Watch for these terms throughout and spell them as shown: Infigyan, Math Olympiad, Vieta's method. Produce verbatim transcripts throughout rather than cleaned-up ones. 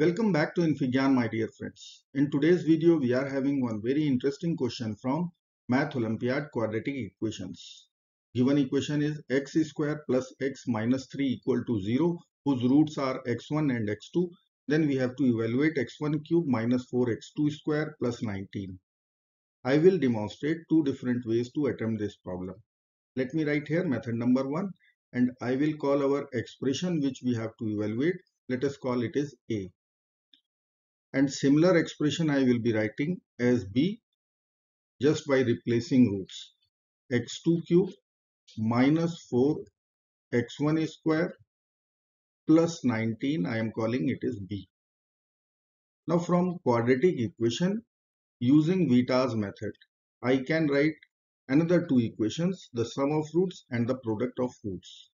Welcome back to Infigyan, my dear friends. In today's video, we are having one very interesting question from Math Olympiad quadratic equations. Given equation is x square plus x minus three equal to zero, whose roots are x one and x two. Then we have to evaluate x one cube minus four x two square plus nineteen. I will demonstrate two different ways to attempt this problem. Let me write here method number one, and I will call our expression which we have to evaluate. Let us call it as A. And similar expression I will be writing as B just by replacing roots. x two cube minus four x one square plus nineteen, I am calling it as B. Now from quadratic equation using Vita's method, I can write another two equations, the sum of roots and the product of roots.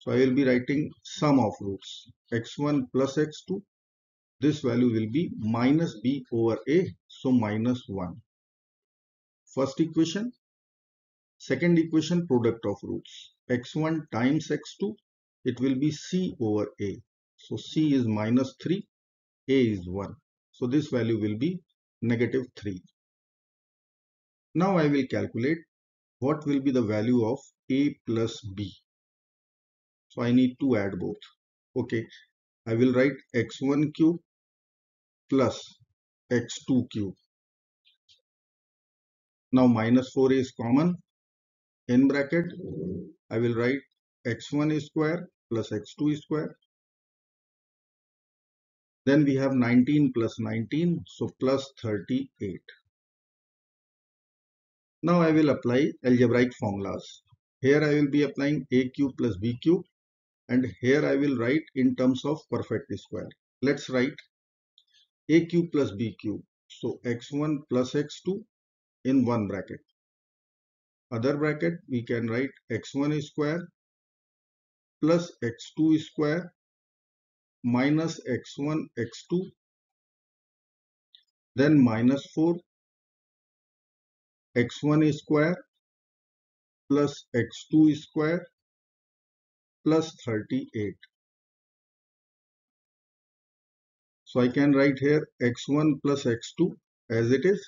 So I will be writing sum of roots, x one plus x two. This value will be minus b over a, so minus one. First equation. Second equation, product of roots. x one times x two, it will be c over a. So c is minus three, a is one. So this value will be negative three. Now I will calculate what will be the value of a plus b. So I need to add both. Okay, I will write x one cube plus x two cube. Now minus four is common. In bracket, I will write x one square plus x two square. Then we have nineteen plus nineteen, so plus thirty-eight. Now I will apply algebraic formulas. Here I will be applying a cube plus b cube, and here I will write in terms of perfect square. Let's write a cube plus b cube. So x one plus x two in one bracket. Other bracket we can write x one square plus x two square minus x one x two, then minus four x one square plus x two square plus thirty-eight. So I can write here x one plus x two as it is.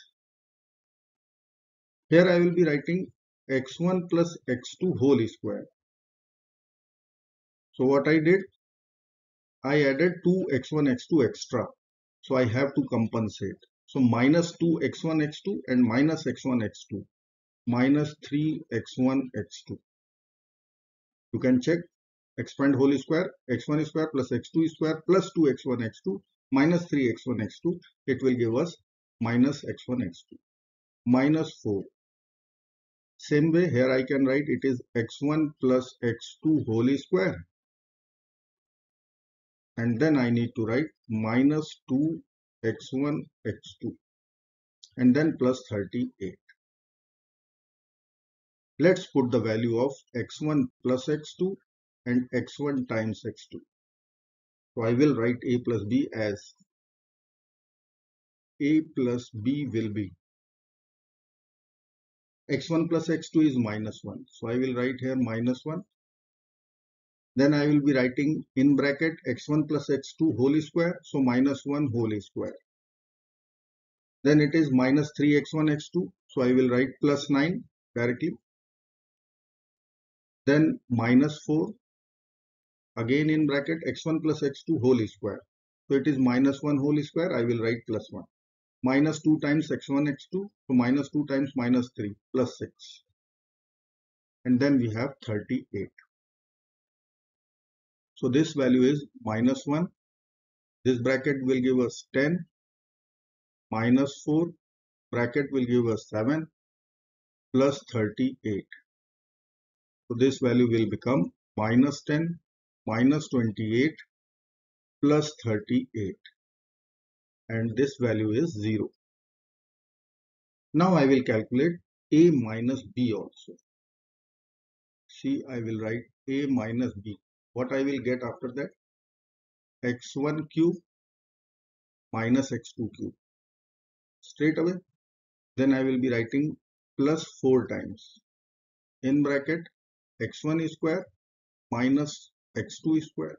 Here I will be writing x one plus x two whole square. So what I did, I added two x one x two extra, so I have to compensate. So minus two x one x two and minus x one x two, minus three x one x two. You can check, expand whole square, x one square plus x two square plus two x one x two minus three x one x two, it will give us minus x one x two, minus four. Same way here I can write it is x one plus x two whole square, and then I need to write minus two x one x two and then plus thirty-eight. Let's put the value of x one plus x two and x one times x two. So I will write a plus b as a plus b will be x one plus x two is minus one. So I will write here minus one. Then I will be writing in bracket x one plus x two whole square. So minus one whole square. Then it is minus three x one x two. So I will write plus nine directly. Then minus four. Again in bracket x one plus x two whole square. So it is minus one whole square. I will write plus one. Minus two times x one x two, so minus two times minus three plus six, and then we have thirty-eight. So this value is minus one. This bracket will give us ten, minus four bracket will give us seven plus thirty-eight. So this value will become minus ten minus twenty-eight plus thirty-eight. And this value is zero. Now I will calculate a minus b also. See, I will write a minus b. What I will get after that? x one cube minus x two cube. Straight away. Then I will be writing plus four times. In bracket x one square minus x two square.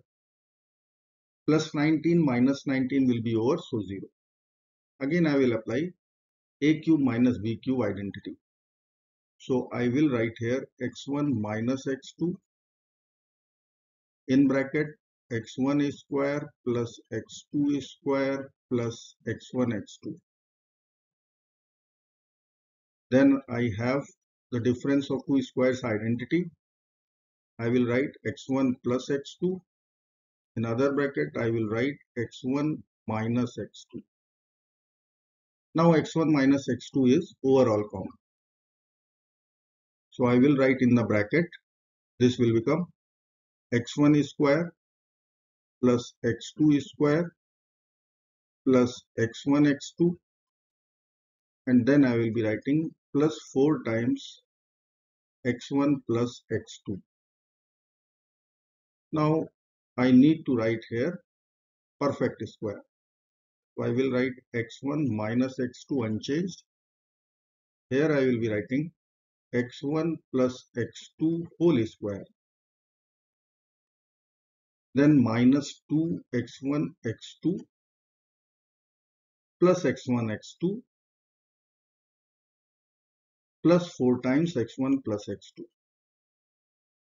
plus nineteen minus nineteen will be over, so zero. Again I will apply a cube minus b cube identity. So I will write here x one minus x two in bracket x one is square plus x two is square plus x one x two. Then I have the difference of two squares identity. I will write x one plus x two. In other bracket I will write x one minus x two. Now x one minus x two is overall common. So I will write in the bracket, this will become x one is square plus x two is square plus x one x two, and then I will be writing plus four times x one plus x two. Now I need to write here perfect square. So I will write x one minus x two unchanged. Here I will be writing x one plus x two whole square. Then minus two x one x two plus x one x two plus four times x one plus x two.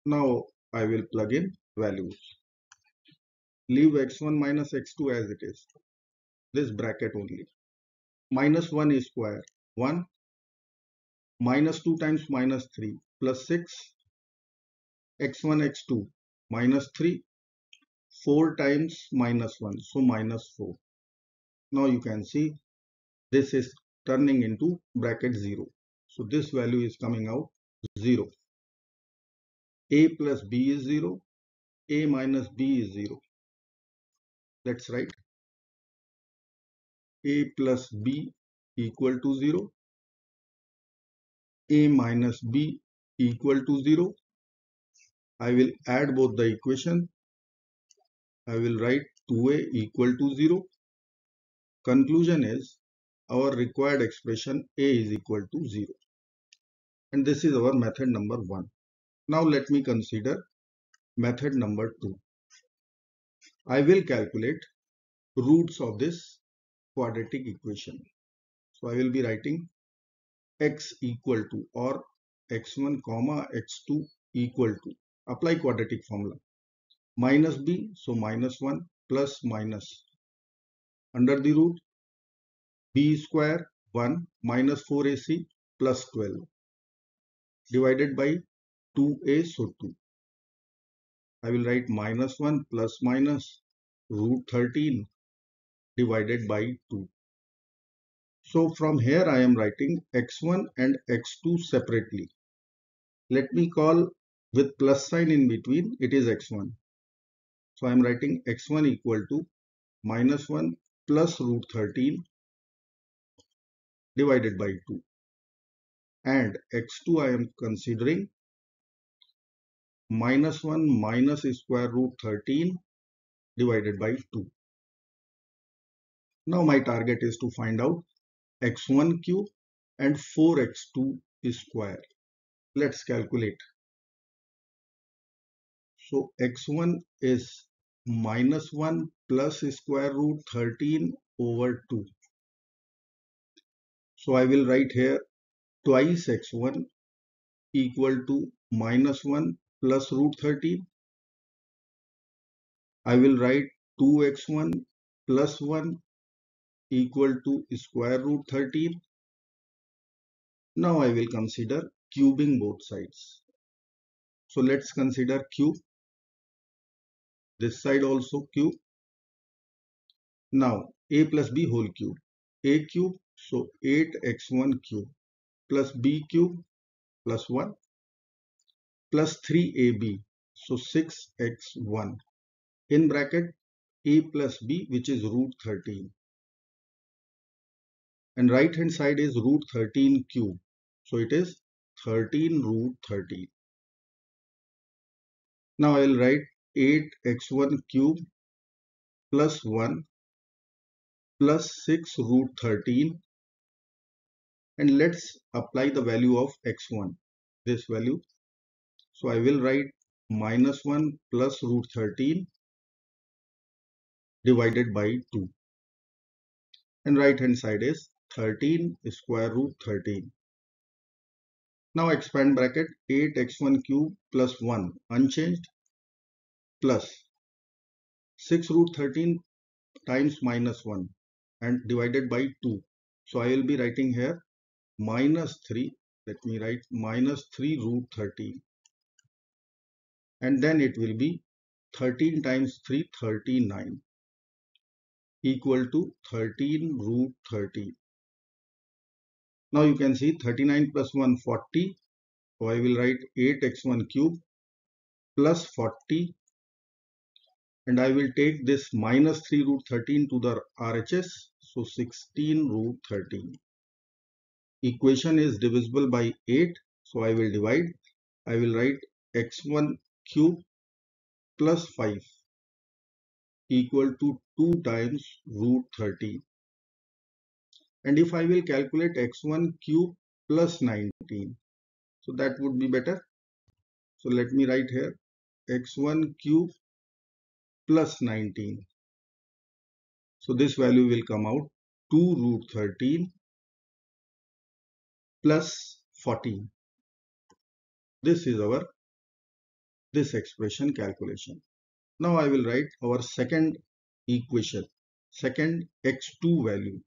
Now I will plug in values. Leave x one minus x two as it is. This bracket only. Minus one is square. one minus two times minus three plus six. x one x two minus three. four times minus one. So minus four. Now you can see this is turning into bracket zero. So this value is coming out zero. A plus b is zero. A minus b is zero. Let's write a plus b equal to zero, a minus b equal to zero. I will add both the equation. I will write two a equal to zero. Conclusion is our required expression a is equal to zero. And this is our method number one. Now let me consider method number two. I will calculate roots of this quadratic equation. So I will be writing x equal to or x one comma x two equal to. Apply quadratic formula. Minus b, so minus one plus minus. Under the root b square one minus four a c plus twelve. Divided by two a, so two. I will write minus one plus minus root thirteen divided by two. So from here I am writing x one and x two separately. Let me call with plus sign in between, it is x one. So I am writing x one equal to minus one plus root thirteen divided by two. And x two I am considering minus one minus square root thirteen divided by two. Now my target is to find out x one cube and four x two square. Let's calculate. So x one is minus one plus square root thirteen over two. So I will write here twice x one equal to minus one plus root thirteen. I will write two x one plus one equal to square root thirteen. Now I will consider cubing both sides. So let's consider cube. This side also cube. Now a plus b whole cube. A cube, so eight x one cube plus b cube plus one. Plus three a b, so six x one in bracket a plus b, which is root thirteen, and right hand side is root thirteen cube, so it is thirteen root thirteen. Now I will write eight x one cube plus one plus six root thirteen, and let's apply the value of x one, this value. So I will write minus one plus root thirteen divided by two. And right hand side is thirteen square root thirteen. Now expand bracket eight x one cube plus one unchanged plus six root thirteen times minus one and divided by two. So I will be writing here minus three. Let me write minus three root thirteen. And then it will be thirteen times three, thirty-nine, equal to thirteen root thirteen. Now you can see thirty-nine plus one, forty. So I will write eight x one cube plus forty. And I will take this minus three root thirteen to the R H S. So sixteen root thirteen. Equation is divisible by eight. So I will divide. I will write x one cube plus five equal to two times root thirteen. And if I will calculate x one cube plus nineteen. So that would be better. So let me write here x one cube plus nineteen. So this value will come out two root thirteen plus fourteen. This is our this expression calculation. Now I will write our second equation, second x two value.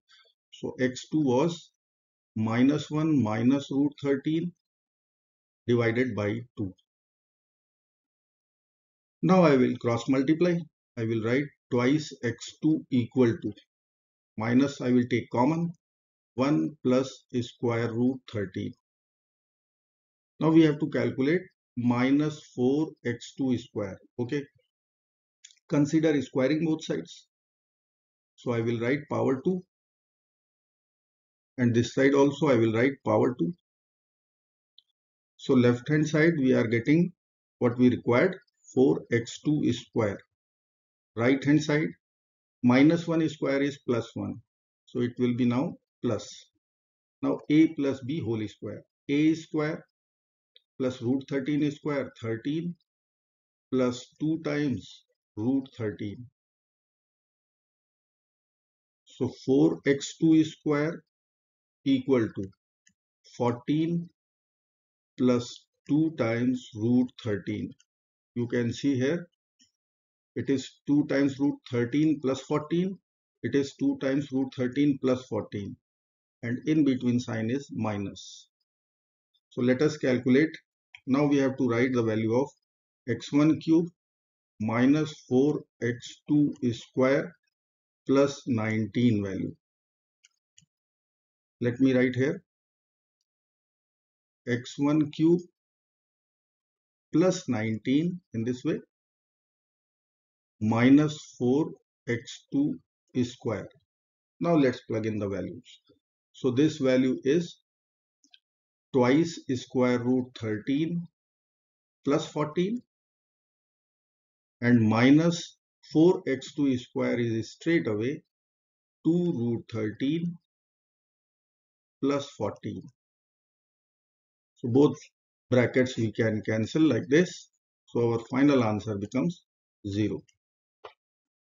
So x two was minus one minus root thirteen divided by two. Now I will cross multiply. I will write twice x two equal to minus, I will take common, one plus square root thirteen. Now we have to calculate minus four x two square. Okay, consider squaring both sides. So I will write power two, and this side also I will write power two. So left hand side we are getting what we required, four x two square. Right hand side minus one square is plus one, so it will be now plus. Now a plus b whole square, a square plus root thirteen square, thirteen plus two times root thirteen. So four x two square equal to fourteen plus two times root thirteen. You can see here it is two times root thirteen plus fourteen. It is two times root thirteen plus fourteen, and in between sign is minus. So let us calculate. Now we have to write the value of x one cube minus four x two square plus nineteen value. Let me write here x one cube plus nineteen in this way minus four x two square. Now let's plug in the values. So this value is twice square root thirteen plus fourteen, and minus four x two square is straight away two root thirteen plus fourteen. So both brackets we can cancel like this. So our final answer becomes zero.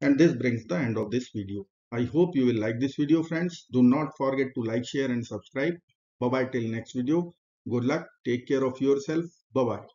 And this brings the end of this video. I hope you will like this video, friends. Do not forget to like, share and subscribe. Bye bye till next video. Good luck. Take care of yourself. Bye bye.